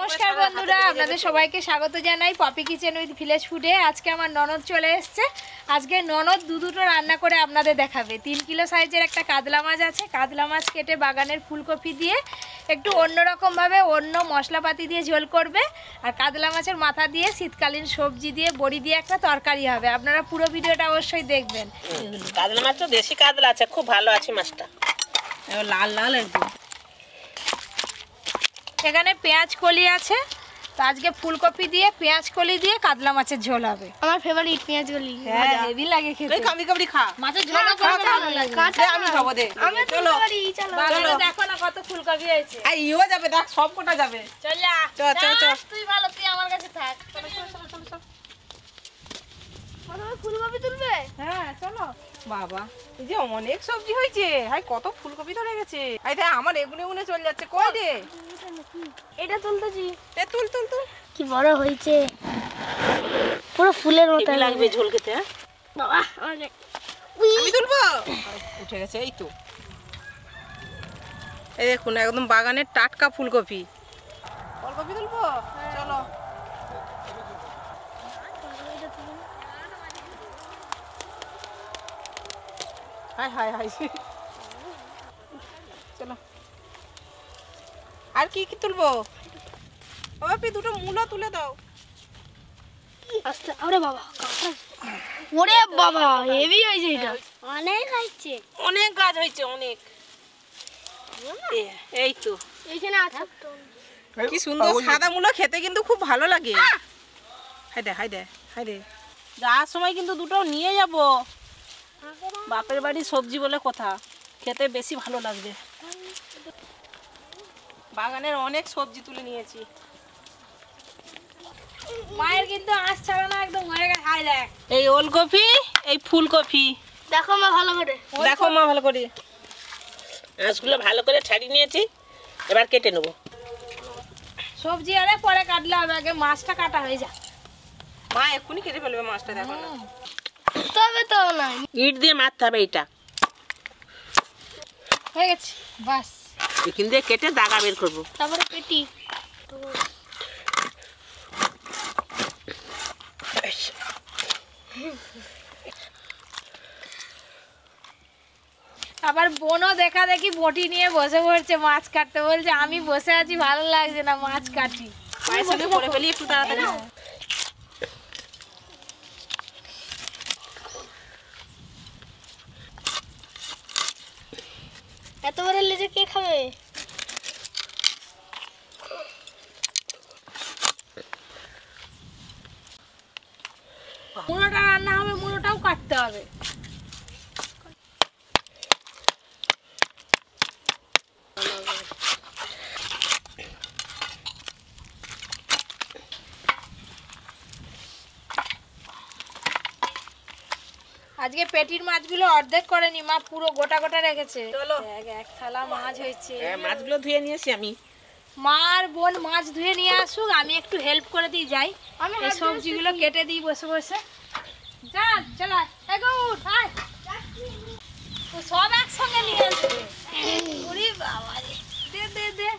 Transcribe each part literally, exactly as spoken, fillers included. নমস্কার বন্ধুরা, আপনাদের সবাইকে স্বাগত জানাই পপি কিচেন উইথ ফ্রেশ ফুডে। আজকে আমার ননদ চলে এসছে। আজকে ননদ দু দুটো রান্না করে আপনাদের দেখাবে। তিন কিলো সাইজের একটা কাতলা মাছ আছে, কাতলা মাছ কেটে বাগানের ফুলকপি দিয়ে একটু অন্যরকমভাবে অন্য মশলাপাতি দিয়ে ঝোল করবে। আর কাতলা মাছের মাথা দিয়ে শীতকালীন সবজি দিয়ে বড়ি দিয়ে একটা তরকারি হবে। আপনারা পুরো ভিডিওটা অবশ্যই দেখবেন। কাতলা মাছ তো দেশি কাতলা আছে, খুব ভালো আছে মাছটা, লাল লাল একদম। এখানে পেঁয়াজ কলি আছে, তো আজকে ফুলকপি দিয়ে পেঁয়াজ কলি দিয়ে কাতলা মাছের ঝোল হবে। আমার ফেভারিট পেঁয়াজ কলি, হ্যাঁ হেভি লাগে খেতে। তুই কামি কামি খা, মাছের ঝোল ভালো লাগে। কাটে আমি খাবো দে। আমি চলো চলো, দেখো না কত ফুলকপি আছে। আই ইও যাবে, দেখ সব কোটা যাবে। চল চল চল, তুই ভালো, তুই আমার কাছে থাক। চলো চলো চলো চলো, আমার ফুলকপি তুলবে। হ্যাঁ চলো বাবা, এই যে অনেক সবজি হয়েছে। হাই কত ফুলকপি ধরে গেছে। আই দে আমার এগুনে এগুনে চলে যাচ্ছে। কই দে এটা, তুলতেছি তে, তুল তুল তুল। কি বড় হয়েছে, পুরো ফুলের মতো লাগবে ঝোল খেতে। হ্যাঁ বাবা আরে আমি তুলবো, উঠে গেছে। এই তো এই দেখুন, একদম বাগানের টাটকা ফুলকপি। ফুলকপি তুলবো, চলো। হাই হাই হাই, চলো। আর কি কি তুলবো? বাপি দুটো মূলা তুলে দাও। আস্তে, আরে বাবা কাঁচা, ওরে বাবা হেভি হইছে এটা। অনেক হইছে, অনেক গাছ হইছে, অনেক। এই তো এইখানে আছে, কি সুন্দর সাদা মূলা, খেতে কিন্তু খুব ভালো লাগে। হাই দে হাই দে হাই দে, যাওয়ার সময় কিন্তু দুটো নিয়ে যাব। বাপের বাড়ি সবজি বলে কথা, খেতে বেশি ভালো লাগবে। বাগানের অনেক সবজি তুলে নিয়েছি। মায়ের কিন্তু আঁশ ছাড়া না, একদম হয়ে গেছে। হাই দেখ, এই ওলকপি, এই ফুলকপি। দেখো মা ভালো করে, দেখো মা ভালো করে। আঁশগুলো ভালো করে ছাড়িয়ে নিয়েছি, এবার কেটে নেব। সবজি আরে পরে কাটলে হবে, আগে মাছটা কাটা হয়ে যায়। মা এক্ষুনি কেটে ফেলবে মাছটা, দেখো না। তবে তো না, ইট দিয়ে মারতে হবে। এটা হয়ে গেছে, বাস। এখান দিয়ে কেটে দাগা বের করবো, তারপরে পেটি। আবার বোনও দেখা দেখি বটি নিয়ে বসে পড়ছে মাছ কাটতে, বলছে আমি বসে আছি ভালো লাগছে না, মাছ কাটি। করে ফেলি একটু তাড়াতাড়ি। এত বড় লেজে কে খাবে? মুড়োটা রান্না হবে, মুড়োটাও কাটতে হবে। আজকে পেটির মাছগুলো অর্ধেক করেনি মা, পুরো গোটা গোটা রেখেছে। চলো, এক থালা মাছ হয়েছে। মাছগুলো ধুয়ে নিয়েছি আমি। মার বোন মাছ ধুয়ে নিয়ে আসুক, আমি একটু হেল্প করে দিয়ে যাই। আমি এই সবজিগুলো কেটে দিই বসে বসে। যা চলো, এগো উঠাই সব একসঙ্গে নিয়ে আসবে। ওরে বাবা রে, দে দে দে।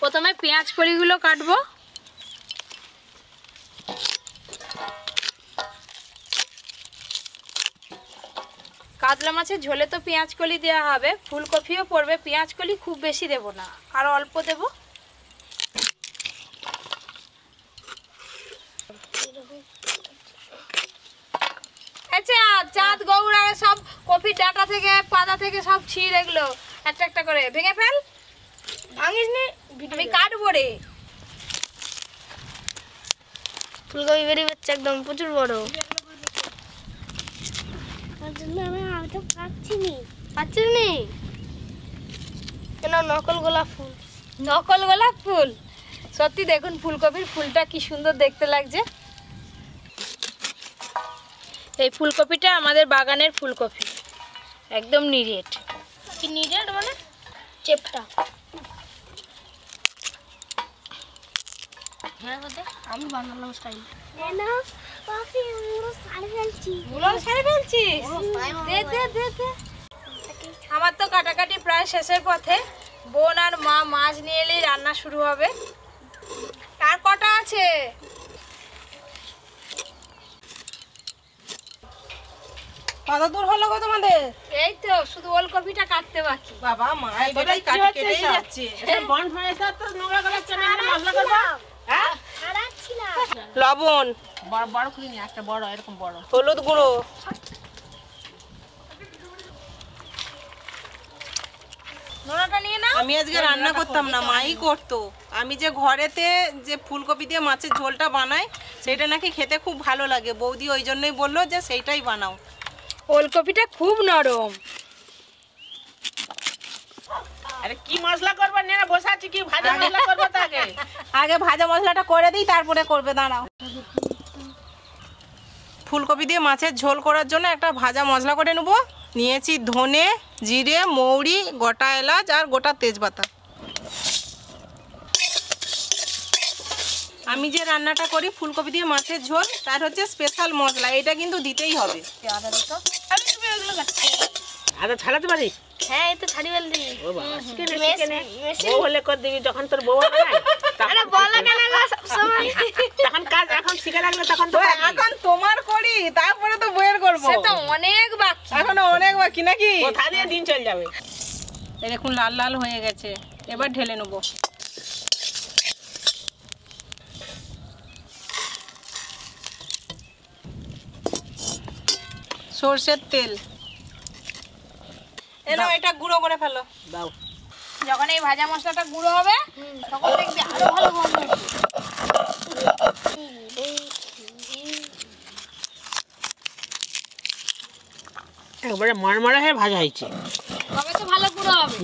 প্রথমে পেঁয়াজ কড়িগুলো কাটবো। কাতলা মাছের ঝোলে তো পেঁয়াজ কলি দেওয়া হবে, ফুলকপিও পড়বে। পেঁয়াজ কলি খুব বেশি দেব না, আর অল্প দেব। আচ্ছা চাঁদ গৌড় আর সব কপির ডাটা থেকে পাতা থেকে সব ছিঁড়ে এগুলো একটা একটা করে ভেঙে ফেল। ভাঙিস নি, আমি কাটবো রে। ফুলকপি বেরিয়ে হচ্ছে একদম প্রচুর বড়। নকল গোলাপ ফুল, নকল গোলাপ ফুল। সত্যি দেখুন ফুলকপির ফুলটা কি সুন্দর দেখতে লাগছে। এই ফুলকপিটা আমাদের বাগানের ফুলকপি, একদম নিরেট। কি নিরেট মানে? চেপটা। আমি বানালাম স্টাইল না, আমার তো কাটাকাটি প্রায় শেষের পথে। বোন আর মা মাছ নিয়ে এলেই রান্না শুরু হবে। আর কটা আছে? কত দূর হলো গো তোমাদের? এই তো শুধু ওলকপিটা কাটতে বাকি। বাবা মা এটাই কাটতে কেটে যাচ্ছে। এটা বন্ধ হয়ে যাচ্ছে তো নোংরা গলা চলে না মশলা করব। হ্যাঁ আরাচ্ছি না। লবণ বড় বড় করে নি, একটা বড় এরকম বড়। হলুদ গুঁড়ো। নোনাটা নিয়ে নাও। আমি আজকে রান্না করতাম না, মাই করতো। আমি যে ঘরেতে যে ফুলকপি দিয়ে মাছের ঝোলটা বানাই সেটা নাকি খেতে খুব ভালো লাগে, বৌদি ওই জন্যই বললো যে সেইটাই বানাও। ওলকপিটা খুব নরম। আরে কি মশলা করব নেনা বসাচ্ছি, কি ভাজা মশলা করব তাকে? আগে ভাজা মশলাটা করে দেই তারপরে করবে, দাঁড়াও। ফুলকপি দিয়ে মাছের ঝোল করার জন্য একটা ভাজা মশলা করে নেব। নিয়েছি ধনে, জিরে, মৌরি, গোটা এলাচ আর গোটা তেজপাতা। আমি যে রান্নাটা করি ফুলকপি দিয়ে মাছের ঝোল তার হচ্ছে স্পেশাল মশলা, এটা কিন্তু দিতেই হবে। আদা ছাড়াতে পারি? হ্যাঁ এই তো ছাড়ি বললি। ও বাবা ও হলে কর দিবি যখন তোর বউ হবে। আরে বলা কেন সব সময় তখন কাজ এখন শিখে লাগলে তখন তো এখন তোমার করি তারপরে তো বউয়ের করব। সে তো অনেক বাকি, এখন অনেক বাকি নাকি? কোথা দিয়ে দিন চলে যাবে। দেখুন লাল লাল হয়ে গেছে, এবার ঢেলে নেব। সরষের তেল এলো, এটা গুঁড়ো করে ফেলো। দাও যখন এই ভাজা মশলাটা গুঁড়ো হবে তখন দেখবে আরো ভালো গন্ধ হবে। একবারে মারমারা হয়ে ভাজা হয়েছে তবে তো ভালো গুঁড়ো হবে।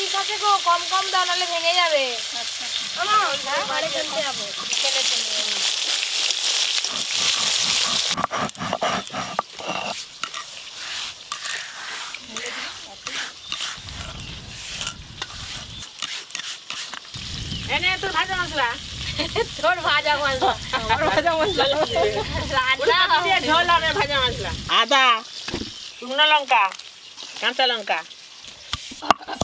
ঠিক আছে গো, কম কম দাও নাহলে ভেঙে যাবে। আচ্ছা বাড়ি চলতে যাবো। এনে তোর ভাজা মশলা, তোর ভাজা মশলা, আমার ভাজা মশলা, ঝোল হবে ভাজা মশলা, আদা, শুকনো লঙ্কা, কাঁচা লঙ্কা।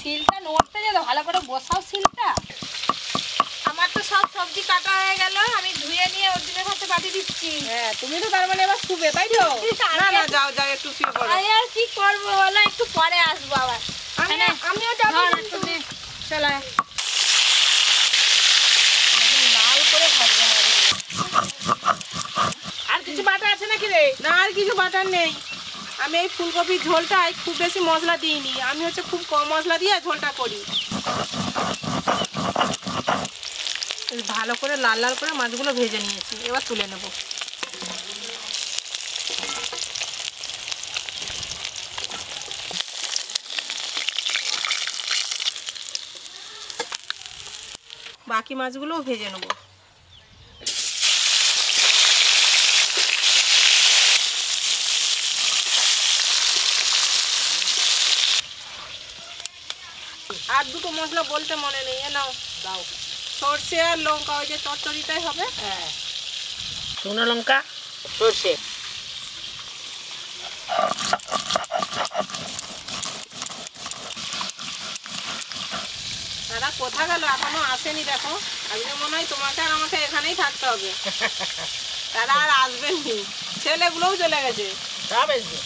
শিলটা নড়তে যেত, ভালো করে বসাও শিলটা। আমার তো সব সবজি কাটা হয়ে গেল, আমি ধুয়ে নিয়ে অর্জুনের হাতে পাঠিয়ে দিচ্ছি। হ্যাঁ তুমি তো তার মানে এবার শুবে তাই তো? না না যাও যাও একটু শুয়ে পড়ো। আরে আর কি করব বলো, একটু পরে আসবো আবার। আমি আমিও যাব তুমি চলো। লাল করে ভাজবো। আর কিছু বাটা আছে নাকি রে? না আর কিছু বাটা নেই। আমি এই ফুলকপির ঝোলটায় খুব বেশি মশলা দিইনি, আমি হচ্ছে খুব কম মশলা দিয়ে ঝোলটা করি। ভালো করে লাল লাল করে মাছগুলো ভেজে নিয়েছি, এবার তুলে নেব। বাকি মাছগুলোও ভেজে নেব। আর দুটো মশলা বলতে মনে নেই, এ নাও দাও। সরষে আর লঙ্কা, ওই যে চটচড়িটাই হবে। হ্যাঁ শুকনো লঙ্কা, সরষে, দাদা কোথা গেল? এখনো আসেনি দেখো। আমি তো মনে হয় তোমাকে আর আমাকে এখানেই থাকতে হবে, দাদা আর আসবেননি। ছেলেগুলোও চলে গেছে, সব আসবে।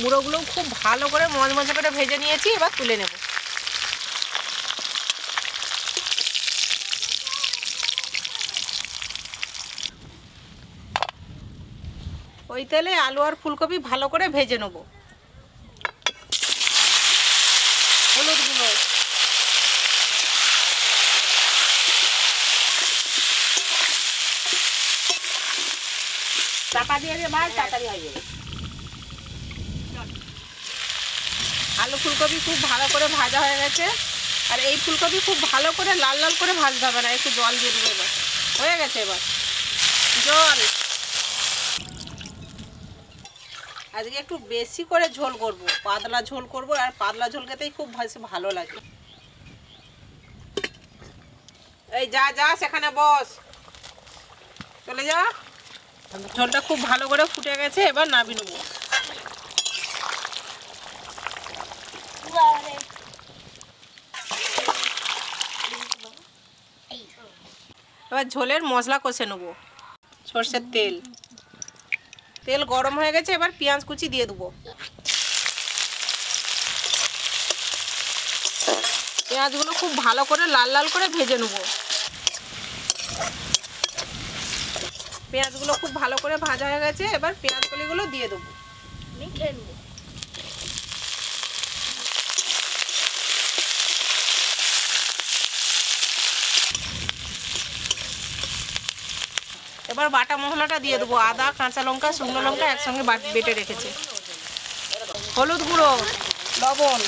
মুড়োগুলো খুব ভালো করে মজমজে করে ভেজে নিয়েছি, এবার তুলে নেব। ওই তেলে আলু আর ফুলকপি ভালো করে ভেজে নেব। হলুদ গুঁড়ো, চাপা দিয়ে দিয়ে মাছ তাড়াতাড়ি হয়ে যাবে। আলু ফুলকপি খুব ভালো করে ভাজা হয়ে গেছে, আর এই ফুলকপি খুব ভালো করে লাল লাল করে ভাজতে হবে না, একটু জল দিয়ে দেবো। এবার হয়ে গেছে, এবার জল আজকে একটু বেশি করে ঝোল করব, পাতলা ঝোল করব, আর পাতলা ঝোল খেতেই খুব ভালো লাগে। এই যা যা সেখানে বস, চলে যা। ঝোলটা খুব ভালো করে ফুটে গেছে, এবার নামিয়ে নেব। এবার ঝোলের মশলা কষে নেব। সরষের তেল তেল গরম হয়ে গেছে, এবার পেঁয়াজ কুচি দিয়ে দেবো। পেঁয়াজগুলো খুব ভালো করে লাল লাল করে ভেজে নেব। পেঁয়াজগুলো খুব ভালো করে ভাজা হয়ে গেছে, এবার পেঁয়াজ কলিগুলো দিয়ে দেবো। এবার বাটা মশলাটা দিয়ে দেবো। আদা, কাঁচা লঙ্কা, শুকনো লঙ্কা একসঙ্গে বেটে রেখেছে। হলুদ গুঁড়ো, লবণ,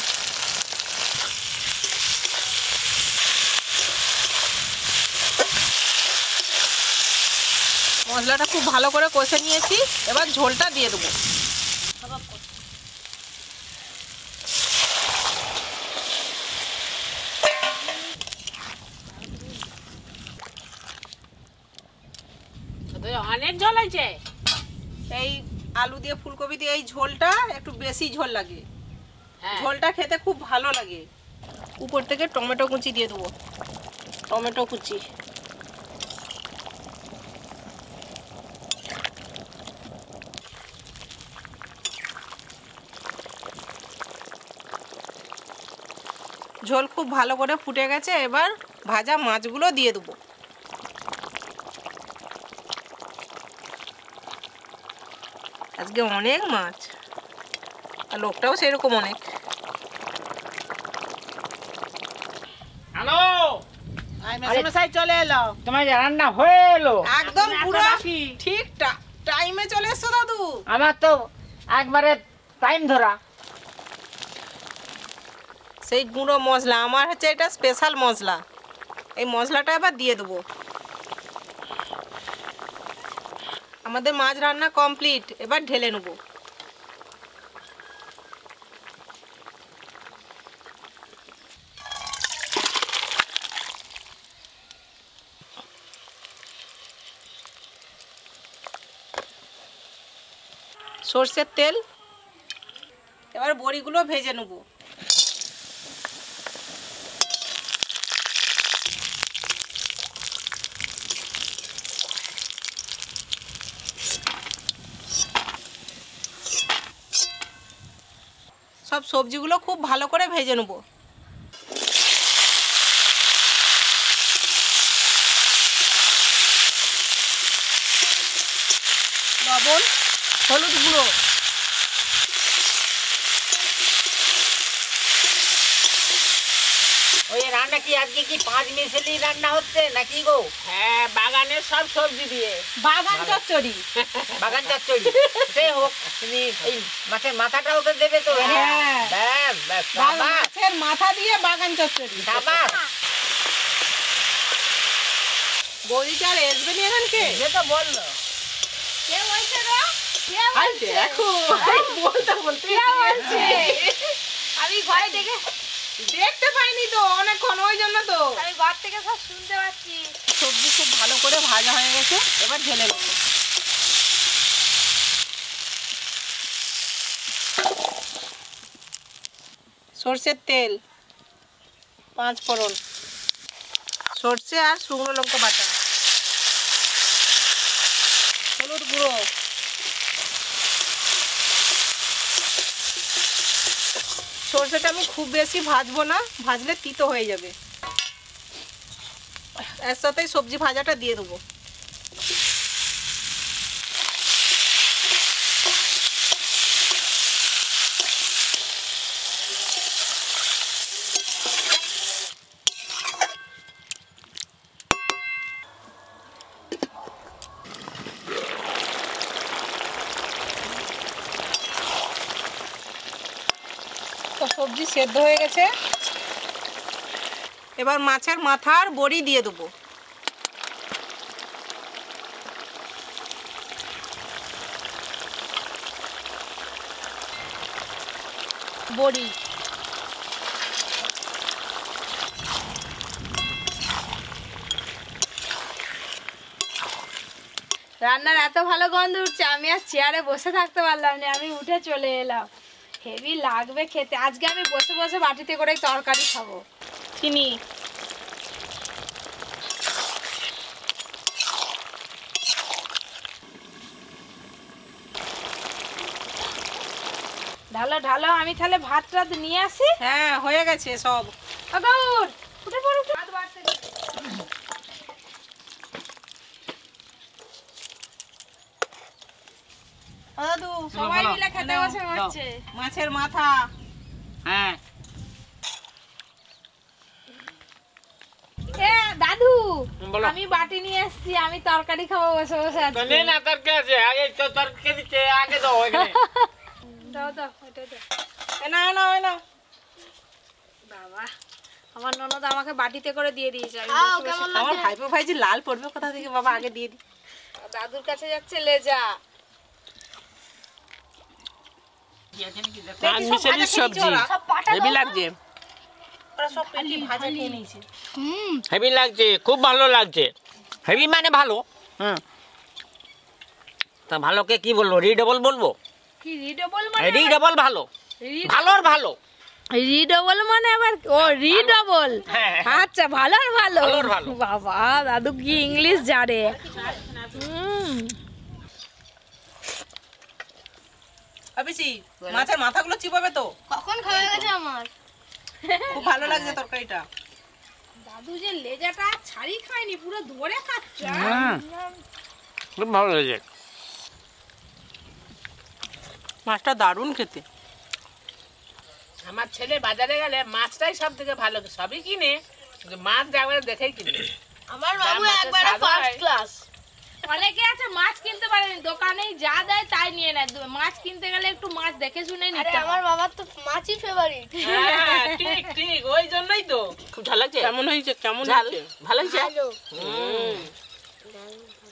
মশলাটা খুব ভালো করে কষে নিয়েছি, এবার ঝোলটা দিয়ে দেবো। অনেক ঝোল হয়েছে। এই আলু দিয়ে ফুলকপি দিয়ে এই ঝোলটা একটু বেশি ঝোল লাগে, ঝোলটা খেতে খুব ভালো লাগে। উপর থেকে টমেটো কুচি দিয়ে দেবো। টমেটো কুচি ঝোল খুব ভালো করে ফুটে গেছে, এবার ভাজা মাছগুলো দিয়ে দেবো। আজকে অনেক মাছ, আর লোকটাও সেরকম অনেক। হ্যালো, চলে এলো, তোমার রান্না হয়ে এলো একদম পুরো ঠিক টাইমে চলে এসছো দাদু। আমার তো একবারে টাইম ধরা। সেই গুঁড়ো মশলা আমার হচ্ছে, এটা স্পেশাল মশলা। এই মশলাটা এবার দিয়ে দেবো। আমাদের মাছ রান্না কমপ্লিট, এবার ঢেলে নেব। সরষের তেল, এবার বড়িগুলো ভেজে নেব। সব সবজিগুলো খুব ভালো করে ভেজে নেব। লবণ, হলুদ গুঁড়ো, ওই রান্না কি আজকে কি পাঁচ মিশালি রান্না হচ্ছে নাকি গো? হ্যাঁ, বাগানের সব সবজি দিয়ে বাগান চচ্চড়ি। বাগান চচ্চড়ি সে হোক, তুমি এই মাছের মাথাটাও তো দেবে তো? হ্যাঁ, মাছের মাথা দিয়ে বাগান চচ্চড়ি। বাবা বৌদি চাল এসবে নিয়ে এখান কে সে তো বললো। কে বলছে গো? কে দেখো বলতে বলতে আমি ঘরে দেখে দেখতে পাইনি তো অনেকক্ষণ, ওই জন্য তো আমি ঘর থেকে সব শুনতে পাচ্ছি। সবজি খুব ভালো করে ভাজা হয়ে গেছে, এবার ঢেলে নেব। সরষের তেল, পাঁচ ফোড়ন, সরষে আর শুকনো লঙ্কা বাটা, হলুদ গুঁড়ো, সরষেটা আমি খুব বেশি ভাজবো না, ভাজলে তিতো হয়ে যাবে। এর সাথেই সবজি ভাজাটা দিয়ে দেবো। সবজি সেদ্ধ হয়ে গেছে। এবার মাছের মাথার বড়ি দিয়ে দেবো। বড়ি রান্নার এত ভালো গন্ধ উঠছে, আমি আর চেয়ারে বসে থাকতে পারলাম না, আমি উঠে চলে এলাম। হেভি লাগবে খেতে। আজকে আমি বসে বসে বাটিতে করে তরকারি খাবো। চিনি, ঢালো ঢালো। আমি তাহলে ভাত টাত নিয়ে আসি। হ্যাঁ, হয়ে গেছে সব। আদর উঠে পড়ো, ভাত বাড়তে দিচ্ছি। আদু সবাই মিলে খেতে বসে হচ্ছে মাছের মাথা। হ্যাঁ এ দাদু, আমি বাটি নিয়ে আসছি, আমি তরকারি খাবো বসে বসে। আজকে না তরকারি আছে, আগে তো তরকারি কে আগে দাও, এখানে দাও দাও, এটা দাও। এ না না না বাবা, আমার ননদ আমাকে বাটিতে করে দিয়ে দিয়েছে। আমার ভাইপো ভাইজি লাল পড়বে কোথা থেকে বাবা, আগে দিয়ে দি। দাদুর কাছে যাচ্ছে লেজা। খুব ভালো লাগছে, হেভি মানে ভালো। হম তা ভালোকে কি বলবো, রিডেবল বলবো? রিডেবল ভালো, ভালোর ভালো। রিডেবল মানে আবার ও রিডেবল। আচ্ছা, ভালোর ভালো। বাবা দাদু কি ইংলিশ জানে। হম আবিছি মাছের মাথাগুলো চিবাবে তো, কখন খাওয়া গেছে আমার। খুব ভালো লাগছে তরকারিটা। দাদু যে লেজাটা ছাড়ি খায়নি, পুরো ধরে খাচ্ছে। খুব ভালো লাগছে মাছটা, দারুণ খেতে। আমার ছেলে বাজারে গেলে মাছটাই সব থেকে ভালো, সবই কিনে মাছ একবার দেখেই কিনে। আমার বাবু একবার ফার্স্ট ক্লাস। অনেকে আছে মাছ কিনতে পারেনি, দোকানে যা দেয় তাই নিয়ে নেয়। মাছ কিনতে গেলে একটু মাছ দেখে শুনে নিতে। আরে আমার বাবার তো মাছই ফেভারিট। হ্যাঁ ঠিক ঠিক, ওই জন্যই তো। খুব ভালো লাগছে। কেমন হয়েছে? কেমন হয়েছে? ভালো হয়েছে।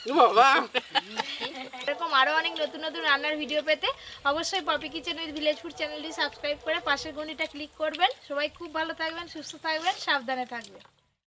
হুম বাবা, এরকম আরো অনেক নতুন নতুন রান্নার ভিডিও পেতে অবশ্যই poppy kitchen with village food চ্যানেলটি সাবস্ক্রাইব করে পাশের ঘন্টিটা ক্লিক করবেন। সবাই খুব ভালো থাকবেন, সুস্থ থাকবেন, সাবধানে থাকবেন।